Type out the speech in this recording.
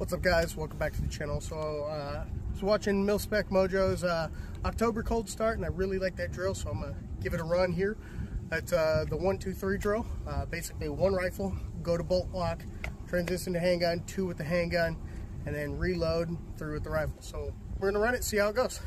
What's up, guys? Welcome back to the channel. So I was watching Mil-Spec Mojo's October cold start, and I really like that drill, so I'm gonna give it a run here. That's the 1-2-3 drill. Basically one rifle, go to bolt lock, transition to handgun, two with the handgun, and then reload, three with the rifle. So we're gonna run it, see how it goes.